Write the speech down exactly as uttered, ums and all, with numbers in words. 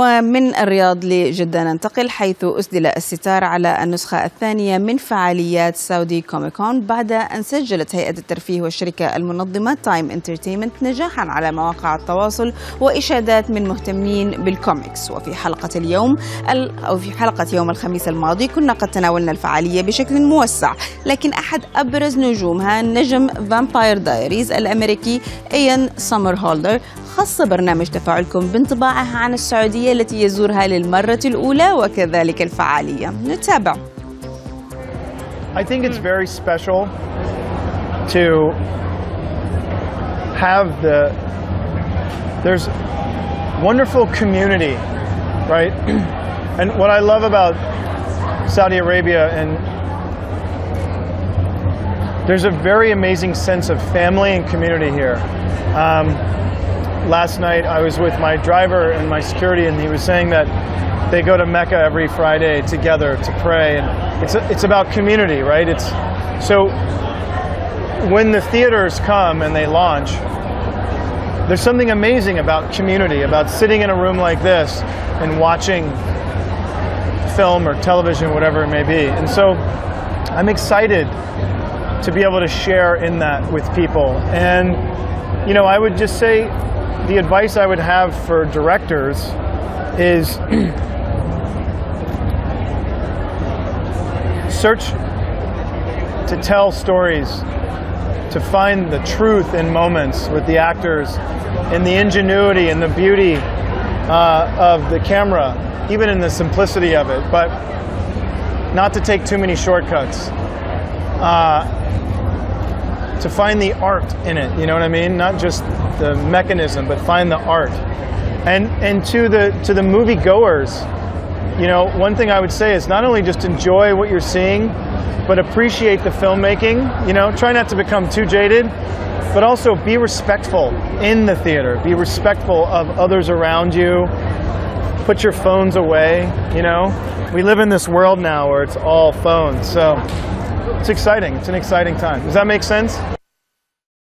ومن الرياض لجدة ننتقل، حيث أسدل الستار على النسخة الثانية من فعاليات سعودي كوميكون بعد أن سجلت هيئة الترفيه والشركة المنظمة تايم انترتينمنت نجاحا على مواقع التواصل وإشادات من مهتمين بالكوميكس. وفي حلقة اليوم أو في حلقة يوم الخميس الماضي كنا قد تناولنا الفعالية بشكل موسع، لكن أحد أبرز نجومها نجم فامباير دايريز الأمريكي إيان سومرهولدر خص برنامج تفاعلكم بانطباعه عن السعودية التي يزورها للمرة الأولى وكذلك الفعالية. نتابع. I think it's very special to have the there's wonderful community, right? And what I love about Saudi Arabia and there's a very amazing sense of family and community here. Um, Last night I was with my driver and my security, and he was saying that they go to Mecca every Friday together to pray, and it's a, it's about community, right? It's so when the theaters come and they launch, there's something amazing about community, about sitting in a room like this and watching film or television, whatever it may be. And so I'm excited to be able to share in that with people. And you know, I would just say the advice I would have for directors is search to tell stories, to find the truth in moments with the actors, and the ingenuity and the beauty uh, of the camera, even in the simplicity of it, but not to take too many shortcuts. Uh, to find the art in it, you know what I mean? Not just the mechanism, but find the art. And and to the to the movie goers, you know, one thing I would say is not only just enjoy what you're seeing, but appreciate the filmmaking, you know, try not to become too jaded, but also be respectful in the theater, be respectful of others around you, put your phones away, you know? We live in this world now where it's all phones, so it's exciting. It's an exciting time. Does that make sense?